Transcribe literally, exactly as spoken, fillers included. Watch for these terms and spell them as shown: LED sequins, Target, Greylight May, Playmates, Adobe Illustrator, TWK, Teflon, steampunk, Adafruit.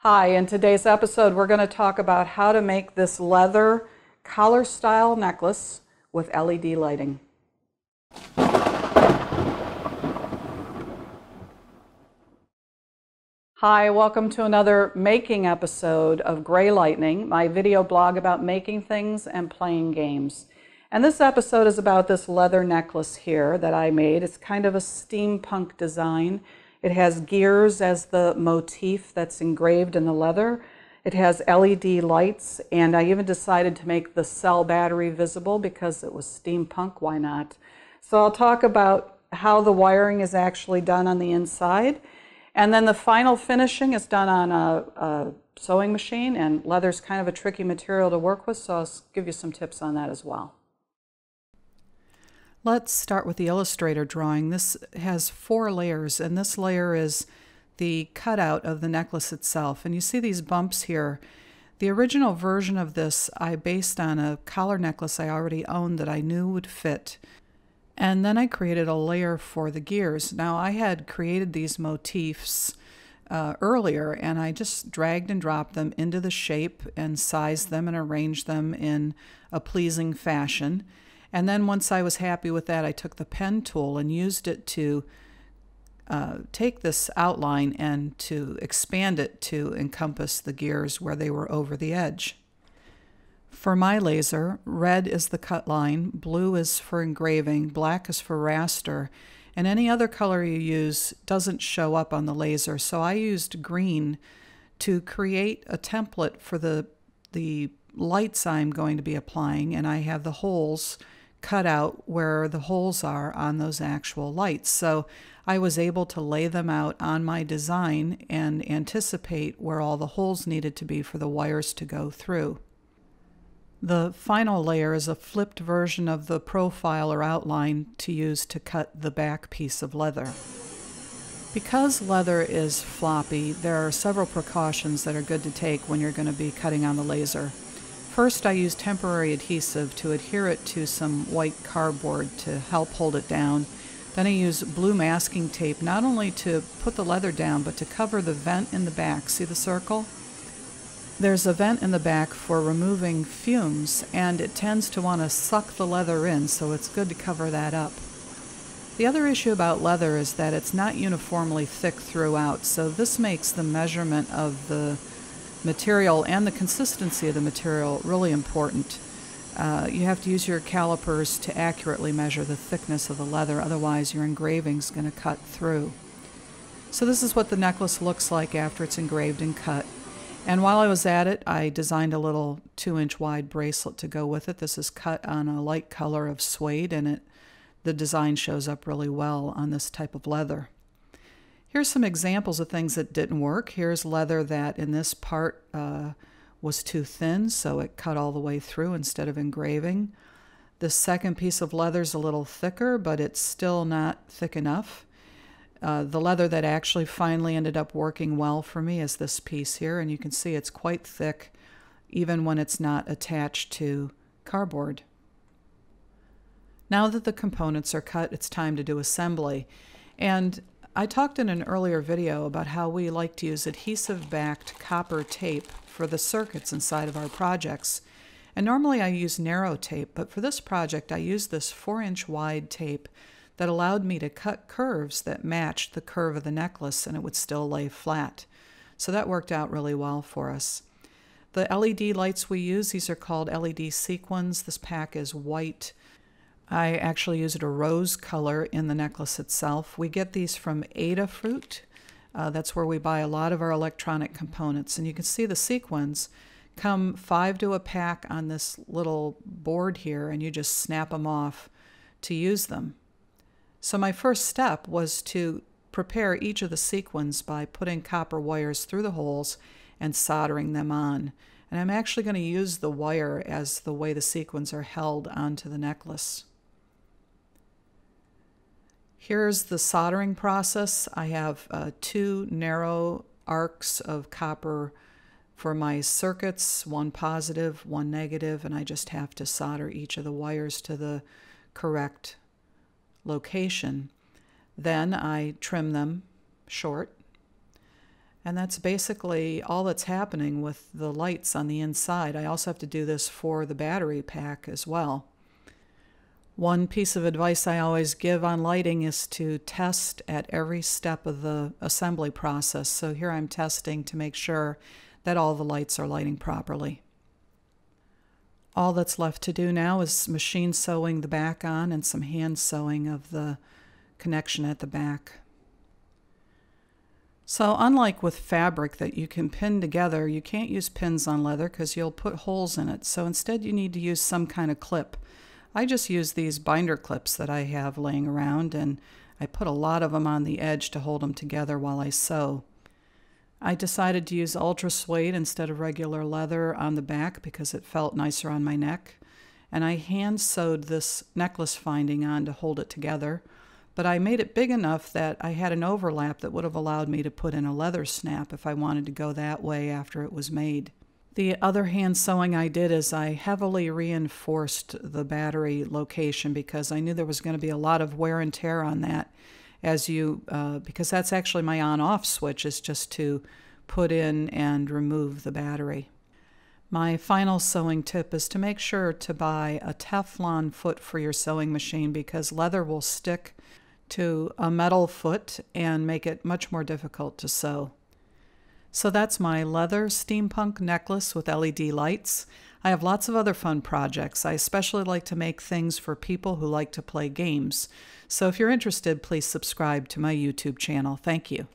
Hi, in today's episode we're going to talk about how to make this leather collar style necklace with L E D lighting. Hi, welcome to another making episode of Greylight May, my video blog about making things and playing games. And this episode is about this leather necklace here that I made. It's kind of a steampunk design. It has gears as the motif that's engraved in the leather. It has L E D lights, and I even decided to make the cell battery visible because it was steampunk, why not? So I'll talk about how the wiring is actually done on the inside. And then the final finishing is done on a, a sewing machine, and leather's kind of a tricky material to work with, so I'll give you some tips on that as well. Let's start with the Illustrator drawing. This has four layers, and this layer is the cutout of the necklace itself. And you see these bumps here. The original version of this I based on a collar necklace I already owned that I knew would fit. And then I created a layer for the gears. Now, I had created these motifs uh, earlier, and I just dragged and dropped them into the shape and sized them and arranged them in a pleasing fashion. And then once I was happy with that, I took the pen tool and used it to uh, take this outline and to expand it to encompass the gears where they were over the edge. For my laser, red is the cut line, blue is for engraving, black is for raster, and any other color you use doesn't show up on the laser. So I used green to create a template for the, the lights I'm going to be applying, and I have the holes cut out where the holes are on those actual lights. So I was able to lay them out on my design and anticipate where all the holes needed to be for the wires to go through. The final layer is a flipped version of the profile or outline to use to cut the back piece of leather. Because leather is floppy, there are several precautions that are good to take when you're going to be cutting on the laser. First, I use temporary adhesive to adhere it to some white cardboard to help hold it down. Then I use blue masking tape not only to put the leather down but to cover the vent in the back. See the circle? There's a vent in the back for removing fumes, and it tends to want to suck the leather in, so it's good to cover that up. The other issue about leather is that it's not uniformly thick throughout, so this makes the measurement of the material and the consistency of the material really important. Uh, you have to use your calipers to accurately measure the thickness of the leather, otherwise your engraving's going to cut through. So this is what the necklace looks like after it's engraved and cut. And while I was at it, I designed a little two inch wide bracelet to go with it. This is cut on a light color of suede, and it the design shows up really well on this type of leather. Here's some examples of things that didn't work. Here's leather that in this part uh, was too thin, so it cut all the way through instead of engraving. The second piece of leather is a little thicker, but it's still not thick enough. Uh, the leather that actually finally ended up working well for me is this piece here, and you can see it's quite thick even when it's not attached to cardboard. Now that the components are cut, it's time to do assembly. And I talked in an earlier video about how we like to use adhesive-backed copper tape for the circuits inside of our projects. And normally I use narrow tape, but for this project I used this four inch wide tape that allowed me to cut curves that matched the curve of the necklace, and it would still lay flat. So that worked out really well for us. The L E D lights we use, these are called L E D sequins. This pack is white. I actually used a rose color in the necklace itself. We get these from Adafruit. Uh, that's where we buy a lot of our electronic components. And you can see the sequins come five to a pack on this little board here, and you just snap them off to use them. So my first step was to prepare each of the sequins by putting copper wires through the holes and soldering them on. And I'm actually going to use the wire as the way the sequins are held onto the necklace. Here's the soldering process. I have uh, two narrow arcs of copper for my circuits, one positive, one negative, and I just have to solder each of the wires to the correct location. Then I trim them short, And that's basically all that's happening with the lights on the inside. I also have to do this for the battery pack as well. One piece of advice I always give on lighting is to test at every step of the assembly process. So here I'm testing to make sure that all the lights are lighting properly. All that's left to do now is machine sewing the back on and some hand sewing of the connection at the back. So unlike with fabric that you can pin together, you can't use pins on leather because you'll put holes in it. So instead you need to use some kind of clip. I just use these binder clips that I have laying around, and I put a lot of them on the edge to hold them together while I sew. I decided to use ultra suede instead of regular leather on the back because it felt nicer on my neck. And I hand sewed this necklace finding on to hold it together. But I made it big enough that I had an overlap that would have allowed me to put in a leather snap if I wanted to go that way after it was made. The other hand sewing I did is I heavily reinforced the battery location because I knew there was going to be a lot of wear and tear on that, as you uh, because that's actually my on-off switch, is just to put in and remove the battery. My final sewing tip is to make sure to buy a Teflon foot for your sewing machine, because leather will stick to a metal foot and make it much more difficult to sew. So that's my leather steampunk necklace with L E D lights. I have lots of other fun projects. I especially like to make things for people who like to play games. So if you're interested, please subscribe to my YouTube channel. Thank you.